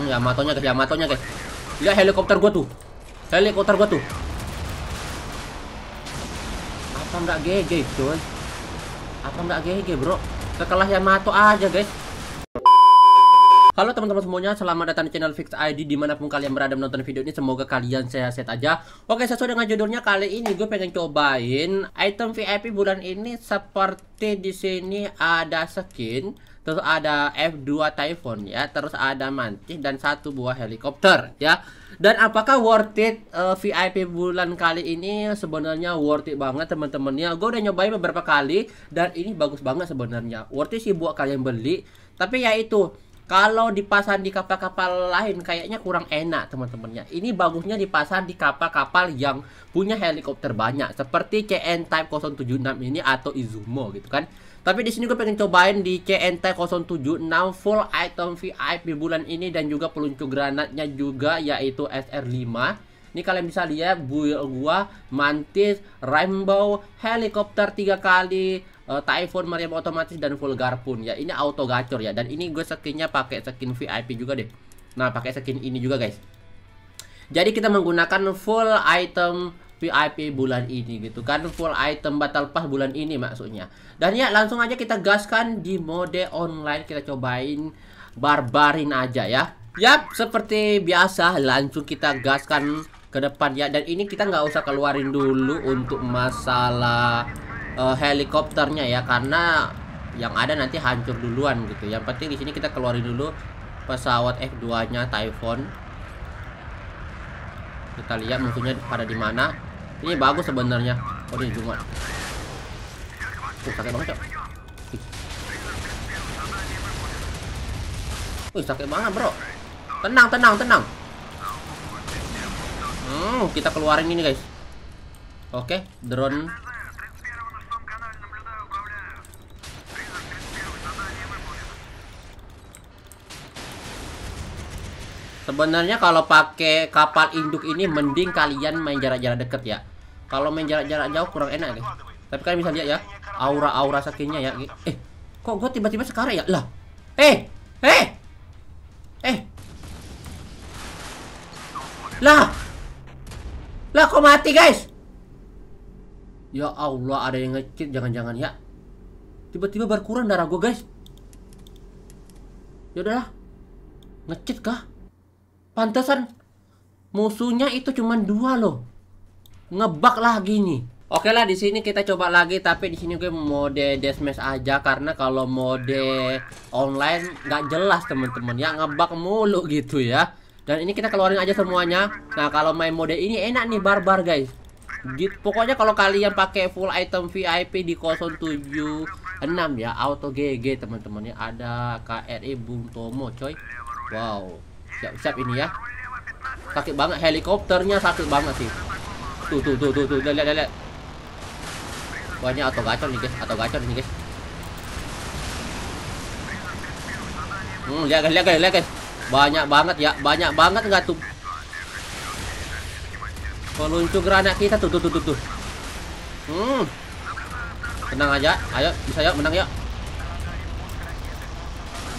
Yamatonya guys, Yamatonya guys. Lihat helikopter gua tuh. Helikopter gua tuh. Apa nggak GG, coy? Apa nggak GG, bro? Sekelas Yamato aja, guys. Halo teman-teman semuanya, selamat datang di channel VIX ID dimanapun kalian berada menonton video ini. Semoga kalian sehat-sehat aja. Oke, sesuai dengan judulnya, kali ini gue pengen cobain item VIP bulan ini. Seperti di sini ada skin, terus ada F2 Typhoon ya, terus ada Mantis dan satu buah helikopter ya. Dan apakah worth it VIP bulan kali ini? Sebenarnya worth it banget teman-temannya. Gue udah nyobain beberapa kali dan ini bagus banget sebenarnya. Worth it sih buat kalian beli. Tapi ya itu, kalau dipasang di kapal-kapal lain kayaknya kurang enak teman-temannya. Ini bagusnya dipasang di kapal-kapal yang punya helikopter banyak, seperti CN Type 076 ini atau Izumo gitu kan. Tapi di sini gue pengen cobain di CN Type 076 full item VIP bulan ini, dan juga peluncur granatnya juga yaitu SR5. Ini kalian bisa lihat build gua Mantis, Rainbow, helikopter 3 kali, Typhoon, Mariam otomatis, dan vulgar pun ya. Ini auto gacor ya. Dan ini gue skinnya pakai skin VIP juga deh. Nah, pakai skin ini juga guys. Jadi kita menggunakan full item VIP bulan ini gitu kan, full item battle pass bulan ini maksudnya. Dan ya langsung aja kita gaskan di mode online. Kita cobain Barbarin aja ya. Yap, seperti biasa langsung kita gaskan ke depan ya. Dan ini kita nggak usah keluarin dulu untuk masalah helikopternya ya, karena yang ada nanti hancur duluan gitu. Yang penting di sini kita keluarin dulu pesawat F2-nya Typhoon. Kita lihat musuhnya pada di mana. Ini bagus sebenarnya. Oh, ini cuma. Sakit banget, Cok. Wih, sakit banget, Bro. Tenang, tenang, tenang. Kita keluarin ini, guys. Oke, drone. Sebenarnya kalau pakai kapal induk ini mending kalian main jarak-jarak deket ya. Kalau main jarak-jarak jauh kurang enak nih. Tapi kalian bisa lihat ya, aura-aura sakinya ya. Kok gue tiba-tiba sekarang ya? Lah. Lah. Lah, kok mati, guys? Ya Allah, ada yang nge-cheat jangan-jangan ya. Tiba-tiba berkurang darah gue, guys. Ya udahlah. Nge-cheat kah? Pantesan musuhnya itu cuman 2 loh. Ngebug lagi nih. Oke lah, di sini kita coba lagi, tapi di sini gue mode deathmatch aja karena kalau mode online nggak jelas temen-temen ya, ngebug mulu gitu ya. Dan ini kita keluarin aja semuanya. Nah, kalau main mode ini enak nih barbar guys. Gitu, pokoknya kalau kalian pakai full item VIP di 076 ya, auto GG teman-teman ya. Ada KRI Bung Tomo coy. Wow. Siap-siap ini ya. Sakit banget helikopternya, sakit banget sih. Tuh lihat. Wah, ini auto gacor nih guys, auto gacor nih guys. Lihat guys. Banyak banget ya, banyak banget enggak tuh. Peluncur granat kita tuh. Tenang aja. Ayo, bisa yuk, menang yuk.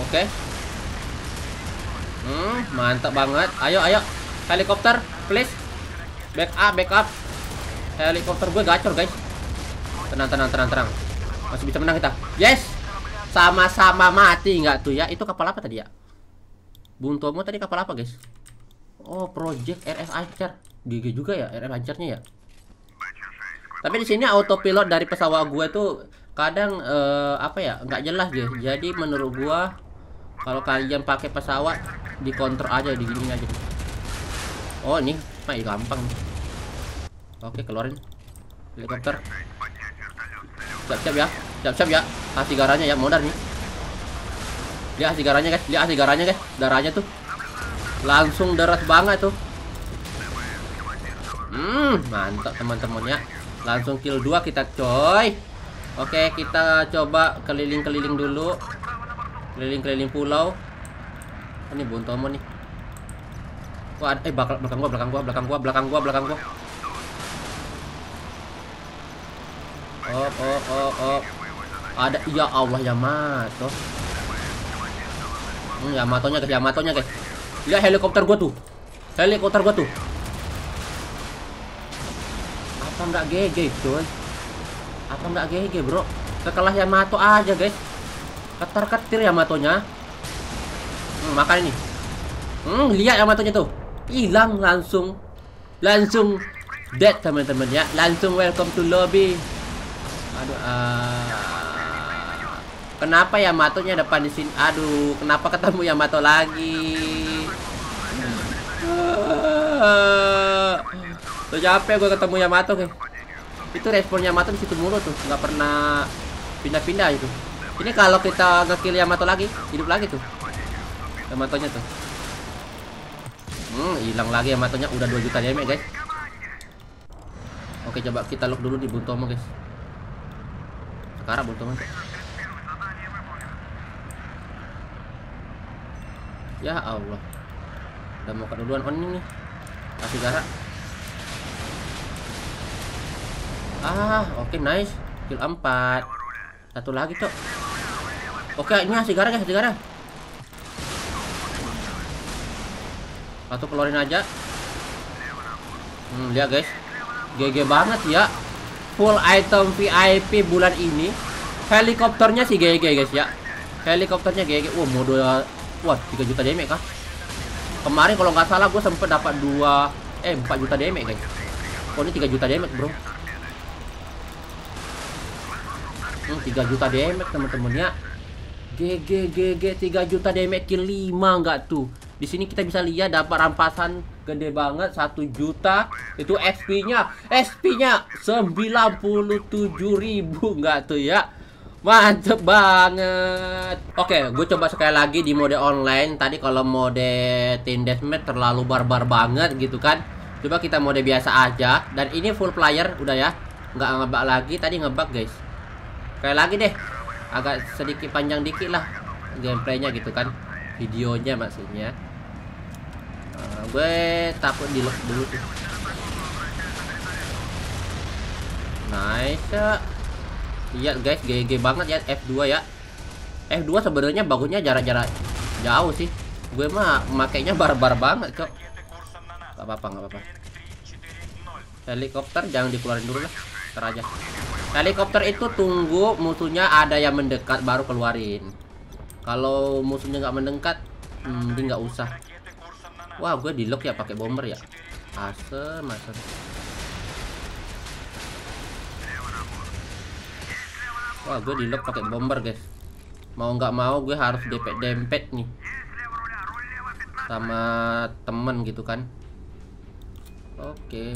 Oke. Mantap banget. Ayo helikopter, please. Back up. Helikopter gue gacor, guys. Tenang. Masih bisa menang kita. Yes. Sama-sama mati nggak tuh ya? Itu kapal apa tadi ya? Bung Tomo tadi kapal apa, guys? Oh, Project RS Archer. GG juga ya RS Archer-nya ya. Tapi di sini autopilot dari pesawat gue tuh kadang nggak jelas, guys. Jadi menurut gue kalau kalian pakai pesawat di kontrol aja, diginiin aja. Oh, ini mah gampang. Oke, keluarin helikopter. Siap-siap ya. Asigaranya ya, modar nih. Lihat asigaranya guys. Darahnya tuh langsung deras banget tuh. Mantap teman-teman ya. Langsung kill 2 kita coy. Oke, kita coba keliling-keliling dulu. Keliling-keliling pulau. Ini Bung Tomo nih. Wah, belakang gua. Oh. Ada, ya Allah, Yamato. Yamatonya guys. Lihat helikopter gua tuh. Helikopter gua tuh. Apa nggak GG, coy? Apa nggak GG, bro? Sekelas Yamato aja, guys. Ketar-ketir Yamatonya. Makan ini. Lihat Yamatonya tuh. Hilang langsung. Langsung dead, teman-teman ya. Langsung welcome to lobby. Aduh, kenapa Yamatonya depan di sini? Aduh, kenapa ketemu Yamato lagi? Tuh capek gue ketemu Yamato, guys. Itu respon Yamato di situ mulu tuh, nggak pernah pindah-pindah itu. Ini kalau kita nge-kill Yamato lagi, hidup lagi tuh. Yamatonya tuh. Hilang lagi Yamatonya, udah 2 juta damage, guys. Oke, coba kita lock dulu di Bung Tomo, guys. Sekarang Bung Tomo. Ya Allah. Udah mau keduluan on ini nih. Asigara. Oke, nice. Kill 4. Satu lagi, Cok. Oke, ini Asigara, guys, Asigara. Satu keluarin aja. Lihat, guys. GG banget ya. Full item VIP bulan ini. Helikopternya sih GG, guys ya. Helikopternya GG. Wah, modal. Wah, 3 juta damage kah? Kemarin kalau nggak salah gue sempet dapat 4 juta damage, guys. Oh, ini 3 juta damage, bro. 3 juta damage, teman-teman ya. GG GG 3 juta damage kill 5 nggak tuh. Di sini kita bisa lihat dapat rampasan gede banget 1 juta. Itu SP-nya 97.000 nggak tuh ya. Mantep banget. Oke, gue coba sekali lagi di mode online. Tadi kalau mode team deathmatch terlalu barbar banget gitu kan. Coba kita mode biasa aja. Dan ini full player udah ya. Nggak ngebug lagi, tadi ngebug, guys. Kayak lagi deh. Agak sedikit panjang dikit lah gameplaynya gitu kan. Videonya maksudnya. Gue takut di lock dulu tuh. Nice. Lihat, guys, GG banget ya F2 ya. F2 sebenarnya bagusnya jarak-jarak jauh sih. Gue mah makainya barbar banget, Cok. Gak apa-apa, gak apa-apa. Helikopter jangan dikeluarin dulu lah. Ntar aja. Helikopter itu tunggu musuhnya ada yang mendekat baru keluarin. Kalau musuhnya nggak mendekat, mending nggak usah. Wah, gue di lock ya pakai bomber ya. Asem. Wah, gue di-lock pakai bomber, guys. Mau nggak mau gue harus dempet-dempet nih sama temen gitu kan. Oke.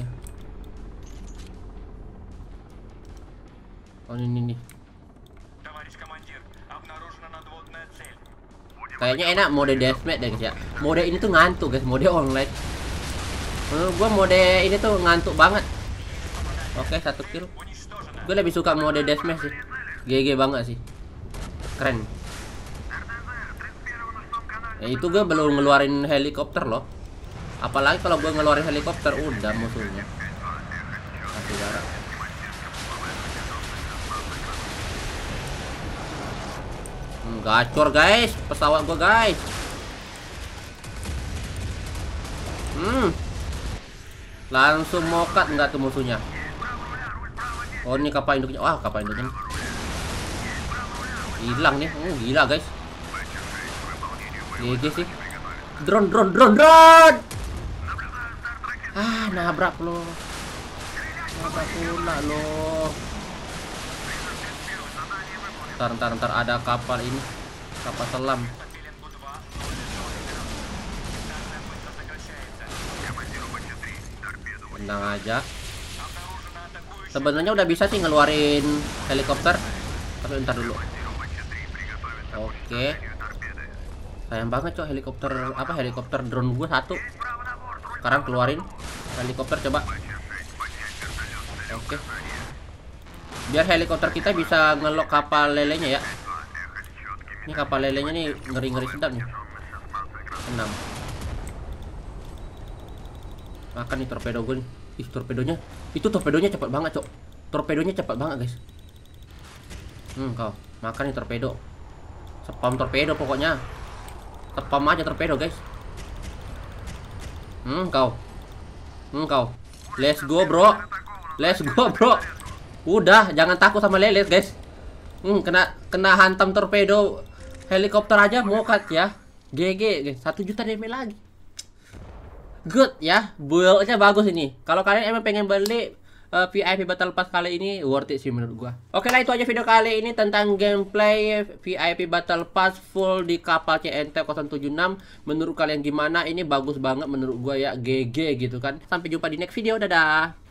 Oh, ini nih. Kayaknya enak mode deathmatch deh, guys ya. Mode ini tuh ngantuk, guys. Mode online. Gue mode ini tuh ngantuk banget. Oke, 1 kill. Gue lebih suka mode deathmatch sih. GG banget sih. Keren. Ya, itu gue belum ngeluarin helikopter loh. Apalagi kalau gue ngeluarin helikopter udah musuhnya. Asigara. Gacor, guys. Pesawat gue, guys. Langsung mokat nggak tuh musuhnya. Oh, ini kapal induknya. Wah, kapal induknya hilang nih. Gila, guys. GG sih. Drone. Nabrak lo. Nabrak pula lo. Ntar ada kapal ini. Kapal selam. Tenang aja. Sebenarnya udah bisa sih ngeluarin helikopter. Tapi ntar dulu. Oke. Sayang banget, Cok, helikopter drone gue 1. Sekarang keluarin helikopter coba. Oke. Biar helikopter kita bisa ngelok kapal lelenya ya. Ini kapal lelenya nih ngeri-ngeri sedap nih. 6. Makan nih torpedo gue nih. Ih, torpedonya. Itu torpedonya cepat banget, Cok. Torpedonya cepat banget, guys. Kau makan nih torpedo. Spam torpedo pokoknya. Spam aja torpedo, guys. Kau. Let's go, bro. Udah, jangan takut sama lelet, guys. Kena hantam torpedo helikopter aja mokat ya. GG, guys. 1 juta DM lagi. Good ya. Build-nya bagus ini. Kalau kalian emang pengen beli VIP Battle Pass kali ini, worth it sih menurut gua. Oke lah, itu aja video kali ini tentang gameplay VIP Battle Pass full di kapal CN Type 076. Menurut kalian gimana? Ini bagus banget menurut gua ya, GG gitu kan. Sampai jumpa di next video. Dadah.